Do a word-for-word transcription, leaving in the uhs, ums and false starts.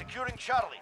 Securing Charlie.